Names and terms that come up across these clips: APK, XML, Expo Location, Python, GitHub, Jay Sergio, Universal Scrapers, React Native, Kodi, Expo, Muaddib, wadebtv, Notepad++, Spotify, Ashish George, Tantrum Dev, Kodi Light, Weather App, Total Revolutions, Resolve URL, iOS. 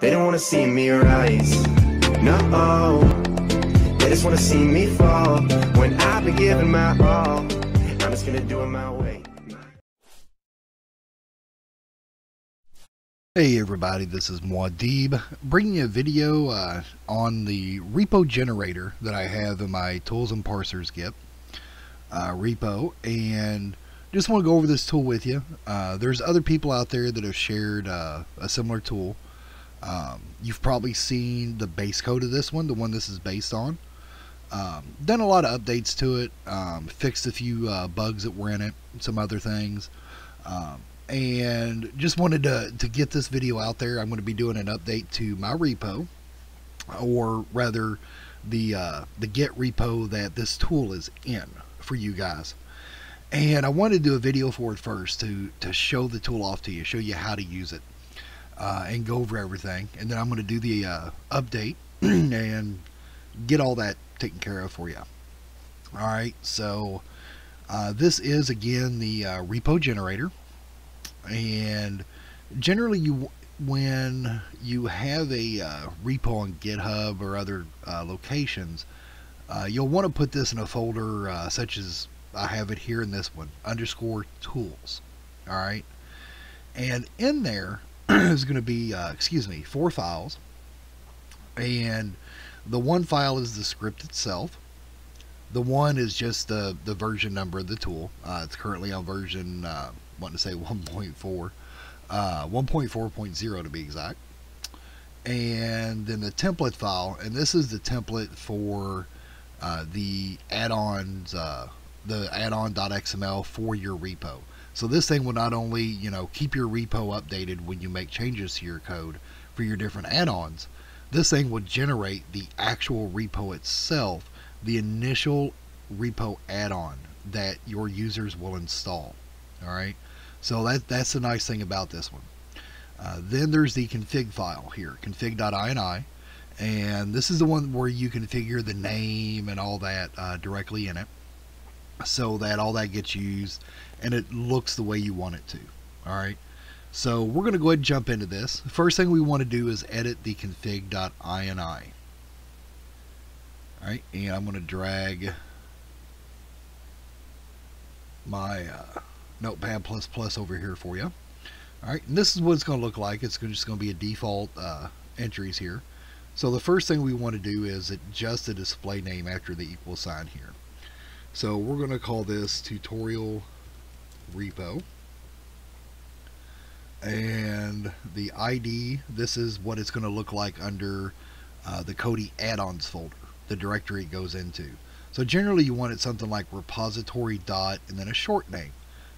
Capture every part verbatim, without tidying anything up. They don't want to see me rise. No, they just want to see me fall. When I've been giving my all, I'm just going to do it my way. Hey everybody, this is Muaddib, bringing you a video uh, on the repo generator that I have in my Tools and Parsers Git uh, repo, and just want to go over this tool with you. Uh, there's other people out there that have shared uh, a similar tool. Um, you've probably seen the base code of this one, the one this is based on. Um, done a lot of updates to it, um, fixed a few uh, bugs that were in it, some other things. Um, and just wanted to, to get this video out there. I'm going to be doing an update to my repo, or rather the uh, the Git repo that this tool is in for you guys. And I wanted to do a video for it first to, to show the tool off to you, show you how to use it, uh, and go over everything. And then I'm going to do the uh, update and get all that taken care of for you. All right, so uh, this is, again, the uh, repo generator. And generally, you when you have a uh, repo on GitHub or other uh, locations, uh, you'll want to put this in a folder uh, such as I have it here in this one, underscore tools. All right, and in there is going to be uh, excuse me four files, and the one file is the script itself. The one is just the the version number of the tool. Uh, it's currently on version. Uh, want to say one point four, uh, one point four point zero to be exact. And then the template file, and this is the template for uh, the add-ons, uh, the add-on.xml for your repo. So this thing will not only, you know, keep your repo updated when you make changes to your code for your different add-ons, this thing will generate the actual repo itself, the initial repo add-on that your users will install. All right, so that that's the nice thing about this one. Uh, then there's the config file here, config.ini, and this is the one where you configure the name and all that uh, directly in it, so that all that gets used and it looks the way you want it to. All right, so we're going to go ahead and jump into this. First thing we want to do is edit the config.ini. All right, and I'm going to drag my uh, Notepad++ over here for you. All right, and this is what it's going to look like. It's just going to be a default uh, entries here. So the first thing we want to do is adjust the display name after the equal sign here. So we're going to call this tutorial repo. And the I D, this is what it's going to look like under uh, the Kodi add-ons folder, the directory it goes into. So generally you want it something like repository dot and then a short name.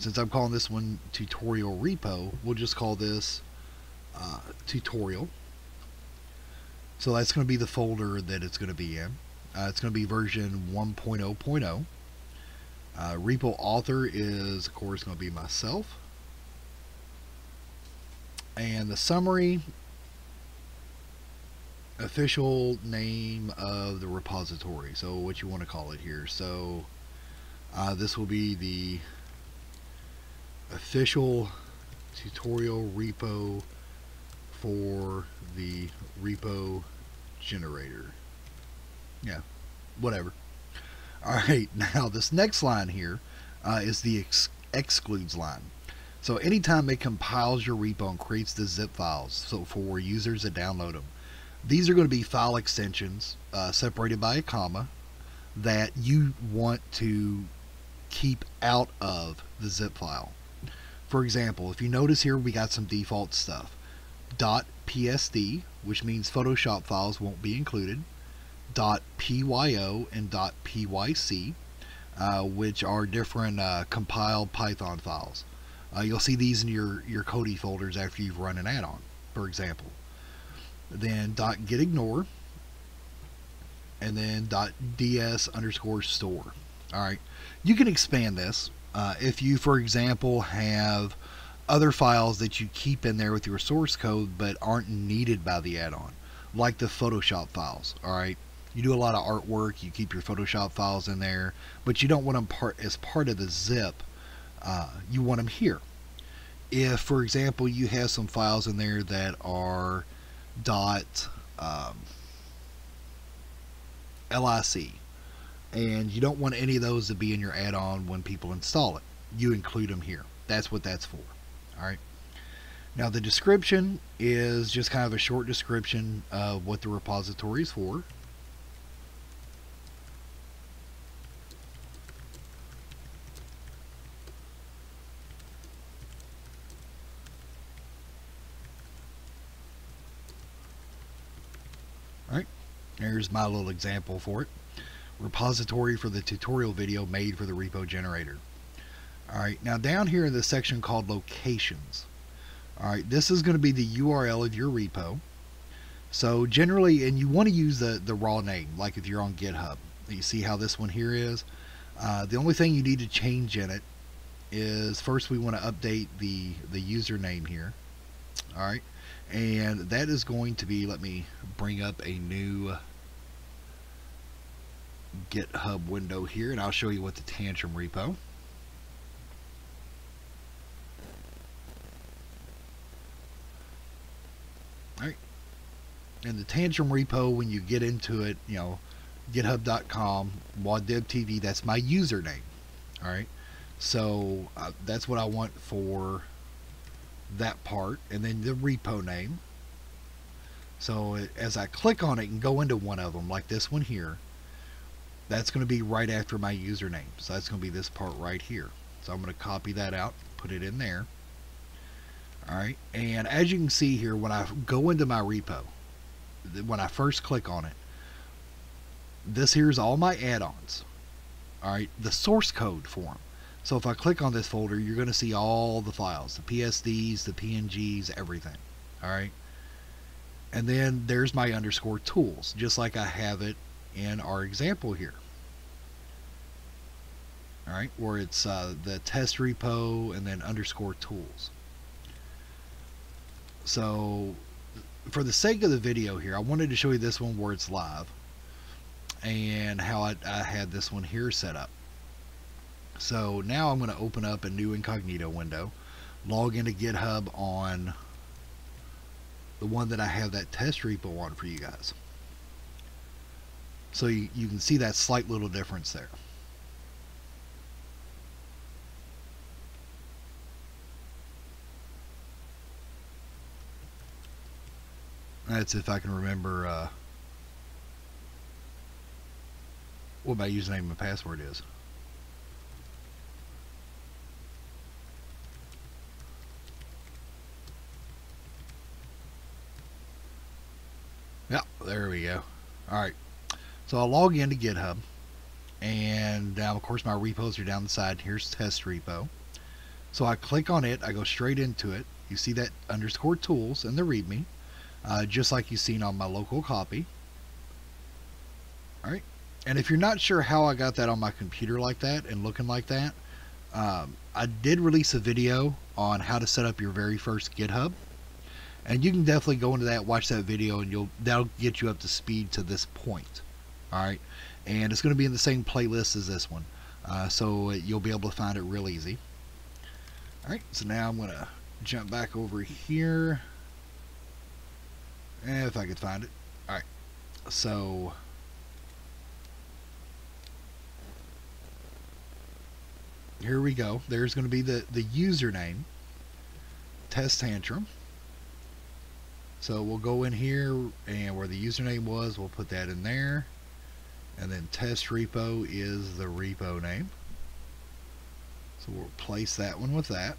Since I'm calling this one tutorial repo, we'll just call this uh, tutorial. So that's going to be the folder that it's going to be in. Uh, it's going to be version one point zero point zero. Uh, repo author is, of course, going to be myself. And the summary, official name of the repository. So what you want to call it here. So uh, this will be the official tutorial repo for the repo generator. Yeah, whatever. All right, now this next line here uh, is the ex excludes line. So anytime it compiles your repo and creates the zip files, so for users to download them, these are going to be file extensions uh, separated by a comma that you want to keep out of the zip file. For example, if you notice here, we got some default stuff. .psd, which means Photoshop files won't be included. .pyo and .pyc, uh, which are different uh, compiled Python files. Uh, you'll see these in your, your Kodi folders after you've run an add-on, for example. Then .getignore, and then .ds underscore store. All right, you can expand this. Uh, if you, for example, have other files that you keep in there with your source code but aren't needed by the add-on, like the Photoshop files, all right? You do a lot of artwork, you keep your Photoshop files in there, but you don't want them part, as part of the zip. Uh, you want them here. If, for example, you have some files in there that are dot um, lic, and you don't want any of those to be in your add-on when people install it. You include them here. That's what that's for. All right. Now the description is just kind of a short description of what the repository is for. All right. There's my little example for it. Repository for the tutorial video made for the repo generator. All right, now down here in the section called locations. All right, this is going to be the U R L of your repo. So generally, and you want to use the, the raw name, like if you're on GitHub. You see how this one here is? Uh, the only thing you need to change in it is, first we want to update the, the username here. All right, and that is going to be, let me bring up a new GitHub window here, and I'll show you what the Tantrum repo. And the Tantrum repo, when you get into it, you know, github dot com, wadebtv, that's my username. All right. So uh, that's what I want for that part. And then the repo name. So it, as I click on it and go into one of them, like this one here, that's going to be right after my username. So that's going to be this part right here. So I'm going to copy that out, put it in there. All right. And as you can see here, when I go into my repo, when I first click on it, this here's all my add-ons. All right, the source code for them. So if I click on this folder, you're going to see all the files, the P S Ds, the P N Gs, everything. All right, and then there's my underscore tools, just like I have it in our example here. All right, where it's uh, the test repo and then underscore tools. So for the sake of the video here, I wanted to show you this one where it's live and how I, I had this one here set up. So now I'm going to open up a new incognito window, log into GitHub on the one that I have that test repo on for you guys. So you, you can see that slight little difference there. That's if I can remember uh, what my username and password is. Yeah, there we go. All right. So I'll log into GitHub. And now, of course, my repos are down the side. Here's test repo. So I click on it. I go straight into it. You see that underscore tools and the README. Uh, just like you've seen on my local copy. All right. And if you're not sure how I got that on my computer like that and looking like that, um, I did release a video on how to set up your very first GitHub, and you can definitely go into that, watch that video, and you'll that'll get you up to speed to this point. All right. And it's going to be in the same playlist as this one, uh, so you'll be able to find it real easy. All right. So now I'm going to jump back over here. If I could find it. All right. So here we go. There's going to be the, the username, test tantrum. So we'll go in here, and where the username was, we'll put that in there. And then test repo is the repo name. So we'll replace that one with that.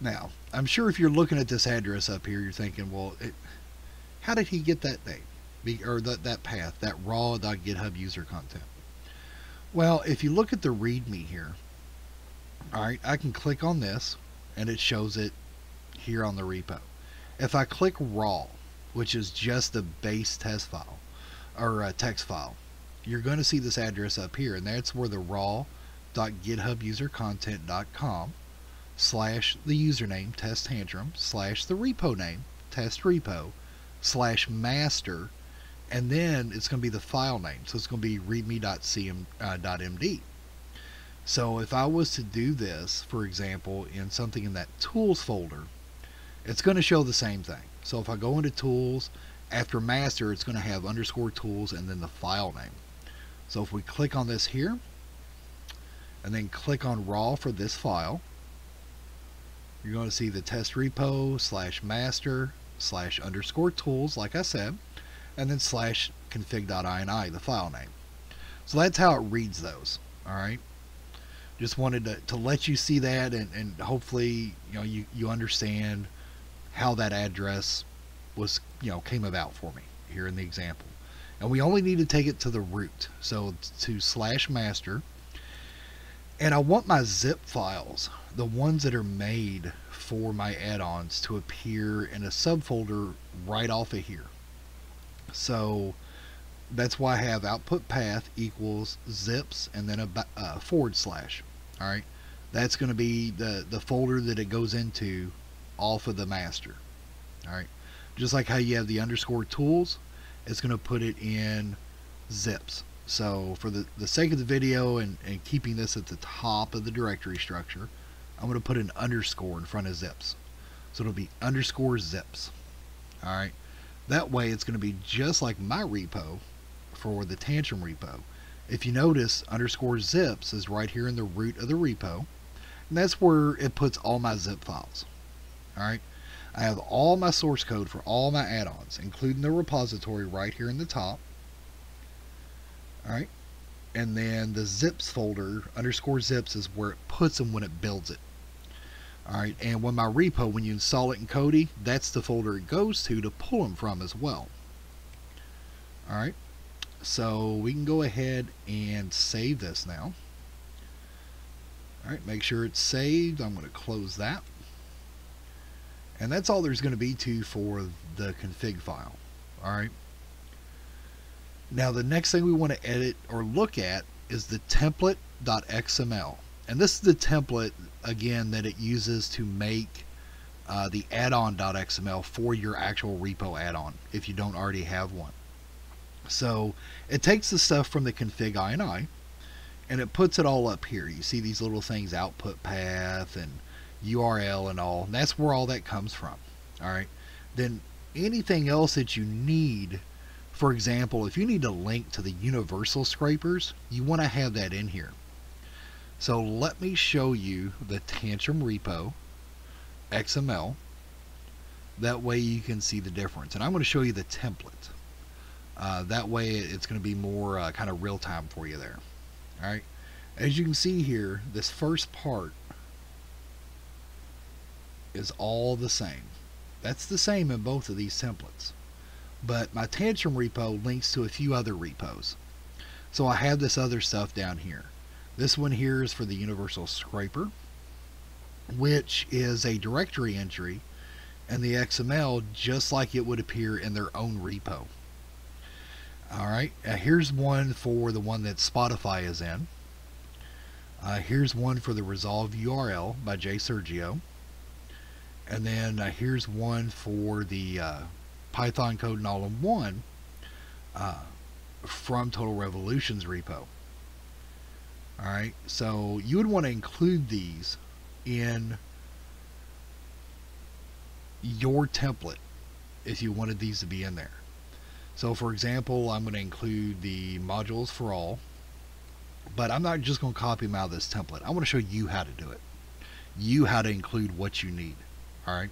Now, I'm sure if you're looking at this address up here, you're thinking, well, it, how did he get that name? Be, or that, that path, that raw.github user content? Well, if you look at the README here, all right, I can click on this, and it shows it here on the repo. If I click raw, which is just the base test file, or uh, text file, you're going to see this address up here, and that's where the raw.github user content dot com slash the username test tantrum slash the repo name test repo slash master, and then it's going to be the file name, so it's going to be readme.cm.md. So if I was to do this, for example, in something in that tools folder, it's going to show the same thing. So if I go into tools, after master, it's going to have underscore tools and then the file name. So if we click on this here, and then click on raw for this file, you're going to see the test repo slash master slash underscore tools, like I said, and then slash config.ini, the file name. So that's how it reads those. All right. Just wanted to, to let you see that, and, and hopefully, you know, you, you understand how that address was, you know, came about for me here in the example. And we only need to take it to the root. So to slash master. And I want my zip files, the ones that are made for my add-ons, to appear in a subfolder right off of here. So that's why I have output path equals zips and then a uh, forward slash. All right. That's going to be the, the folder that it goes into off of the master. All right. Just like how you have the underscore tools, it's going to put it in zips. So for the, the sake of the video and, and keeping this at the top of the directory structure, I'm going to put an underscore in front of zips. So it'll be underscore zips. All right. That way it's going to be just like my repo for the Tantrum repo. If you notice, underscore zips is right here in the root of the repo. And that's where it puts all my zip files. All right. I have all my source code for all my add-ons, including the repository right here in the top. All right, and then the zips folder, underscore zips, is where it puts them when it builds it. All right, and when my repo, when you install it in Kodi, that's the folder it goes to to pull them from as well. All right, so we can go ahead and save this now. All right, make sure it's saved. I'm going to close that. And that's all there's going to be to for the config file. All right. Now the next thing we want to edit or look at is the template.xml. And this is the template, again, that it uses to make uh, the add-on.xml for your actual repo add-on if you don't already have one. So it takes the stuff from the config.ini and it puts it all up here. You see these little things, output path and U R L and all. And that's where all that comes from. All right. Then anything else that you need. For example, if you need a link to the Universal Scrapers, you want to have that in here. So let me show you the Tantrum repo X M L. That way you can see the difference. And I'm going to show you the template. Uh, that way it's going to be more uh, kind of real time for you there. All right. As you can see here, this first part is all the same. That's the same in both of these templates. But my Tantrum repo links to a few other repos. So I have this other stuff down here. This one here is for the Universal Scraper, which is a directory entry and the X M L just like it would appear in their own repo. Alright, uh, here's one for the one that Spotify is in. Uh, here's one for the Resolve U R L by Jay Sergio. And then uh, here's one for the uh, Python code and all in one uh, from Total Revolutions repo. All right, so you would want to include these in your template if you wanted these to be in there. So for example, I'm going to include the modules for all, but I'm not just going to copy them out of this template. I want to show you how to do it, you how to include what you need. All right.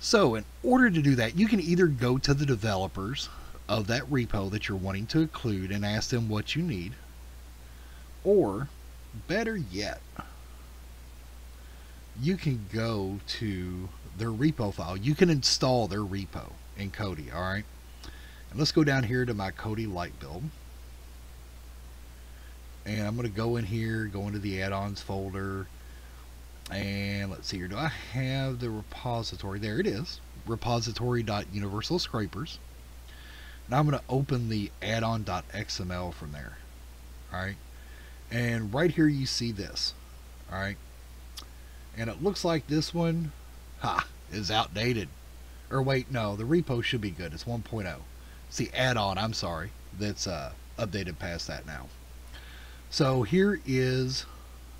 So in order to do that, you can either go to the developers of that repo that you're wanting to include and ask them what you need, or better yet, you can go to their repo file. You can install their repo in Kodi, all right? And let's go down here to my Kodi Light build. And I'm going to go in here, go into the add-ons folder, and let's see here, do I have the repository? There it is, repository.universalscrapers. Now I'm going to open the add-on.xml from there. All right, and right here you see this. All right, and it looks like this one ha is outdated, or wait, no, the repo should be good. It's one point oh. It's the add-on, I'm sorry, that's uh updated past that now. So here is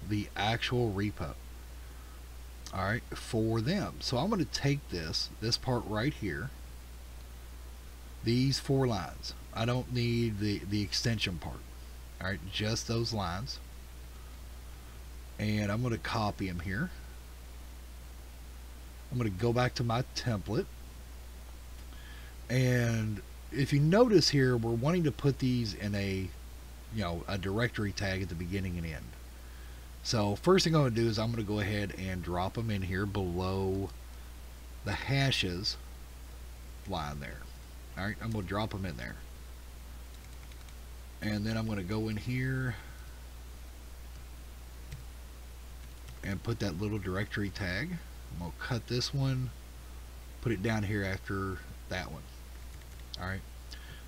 the actual repo. all right, for them. So I'm going to take this, this part right here, these four lines. I don't need the, the extension part, all right, just those lines. And I'm going to copy them here. I'm going to go back to my template. And if you notice here, we're wanting to put these in a, you know, a directory tag at the beginning and end. So first thing I'm going to do is I'm going to go ahead and drop them in here below the hashes line there. All right, I'm going to drop them in there. And then I'm going to go in here and put that little directory tag. I'm going to cut this one, put it down here after that one. All right,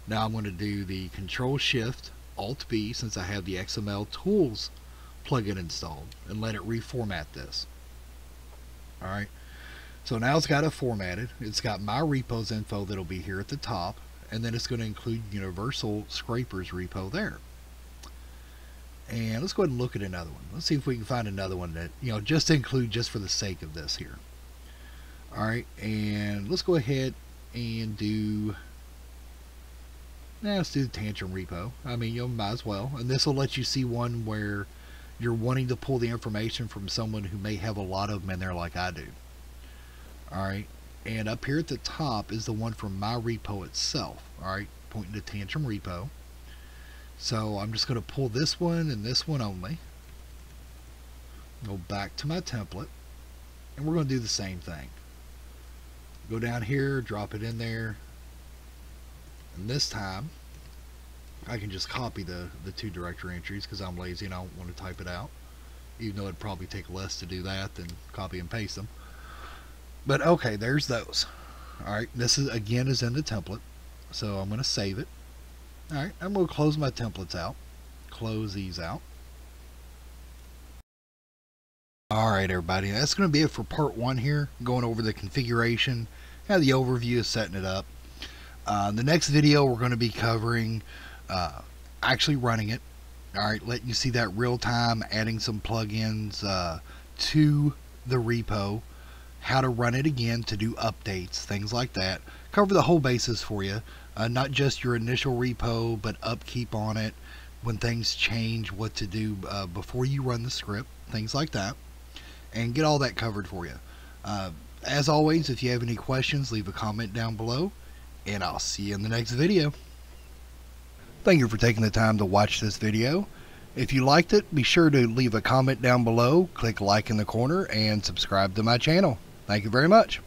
now I'm going to do the Control Shift Alt B, since I have the X M L Tools plugin installed, and let it reformat this. All right, so now it's got it formatted. It's got my repos info that'll be here at the top, and then it's going to include Universal Scrapers repo there. And let's go ahead and look at another one. Let's see if we can find another one that, you know, just include just for the sake of this here. All right, and let's go ahead and do, now nah, let's do the Tantrum repo. I mean, you know, might as well. And this will let you see one where you're wanting to pull the information from someone who may have a lot of them in there like I do. All right, and up here at the top is the one from my repo itself. All right, pointing to Tantrum repo. So I'm just going to pull this one and this one only. Go back to my template, and we're going to do the same thing. Go down here, drop it in there, and this time I can just copy the the two directory entries because I'm lazy and I don't want to type it out, even though it'd probably take less to do that than copy and paste them. But okay, there's those. All right, this is again is in the template, so I'm going to save it. All right, I'm going to close my templates out, close these out. All right, everybody, that's going to be it for part one here, going over the configuration, kind of the overview of setting it up. Uh, the next video, we're going to be covering uh, actually running it. All right, letting you see that real time, adding some plugins uh, to the repo, how to run it again to do updates, things like that. Cover the whole basis for you. Uh, not just your initial repo, but upkeep on it, when things change, what to do uh, before you run the script, things like that, and get all that covered for you. Uh, as always, if you have any questions, leave a comment down below, and I'll see you in the next video. Thank you for taking the time to watch this video. If you liked it, be sure to leave a comment down below, click like in the corner, and subscribe to my channel. Thank you very much.